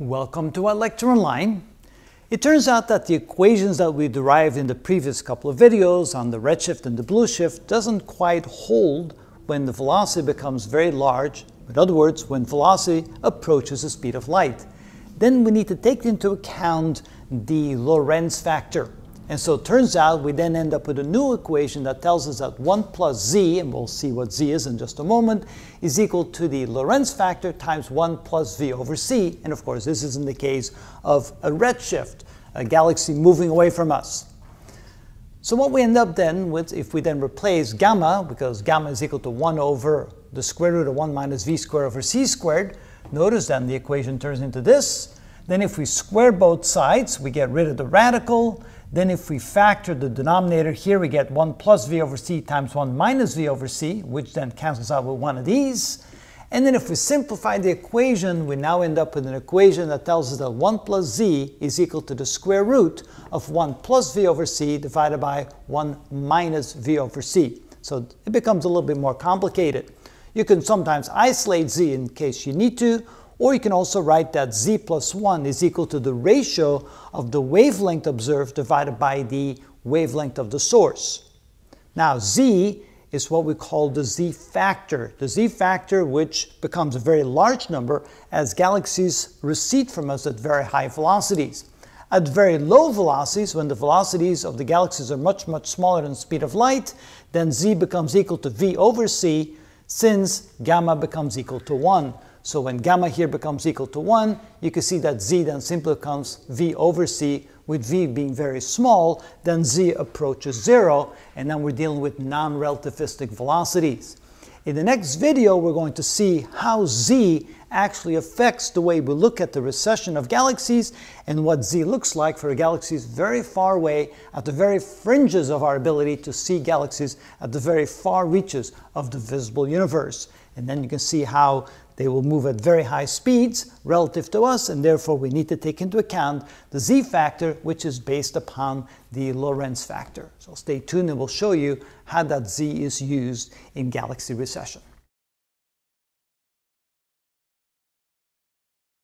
Welcome to our lecture online. It turns out that the equations that we derived in the previous couple of videos on the redshift and the blue shift doesn't quite hold when the velocity becomes very large. In other words, when velocity approaches the speed of light. Then we need to take into account the Lorentz factor. And so it turns out we then end up with a new equation that tells us that 1 plus z, and we'll see what z is in just a moment, is equal to the Lorentz factor times 1 plus v over c. And of course, this is in the case of a redshift, a galaxy moving away from us. So what we end up then with, if we then replace gamma, because gamma is equal to 1 over the square root of 1 minus v squared over c squared, notice then the equation turns into this. Then if we square both sides, we get rid of the radical. Then if we factor the denominator here, we get 1 plus v over c times 1 minus v over c, which then cancels out with one of these. And then if we simplify the equation, we now end up with an equation that tells us that 1 plus z is equal to the square root of 1 plus v over c divided by 1 minus v over c. So it becomes a little bit more complicated. You can sometimes isolate z in case you need to, or you can also write that z plus 1 is equal to the ratio of the wavelength observed divided by the wavelength of the source. Now z is what we call the z factor which becomes a very large number as galaxies recede from us at very high velocities. At very low velocities, when the velocities of the galaxies are much smaller than the speed of light, then z becomes equal to v over c, since gamma becomes equal to 1. So when gamma here becomes equal to 1, you can see that z then simply becomes v over c, with v being very small, then z approaches 0, and then we're dealing with non-relativistic velocities. In the next video, we're going to see how z actually affects the way we look at the recession of galaxies, and what z looks like for galaxies very far away, at the very fringes of our ability to see galaxies at the very far reaches of the visible universe. And then you can see how they will move at very high speeds relative to us, and therefore we need to take into account the z factor, which is based upon the Lorentz factor. So stay tuned and we'll show you how that z is used in galaxy recession.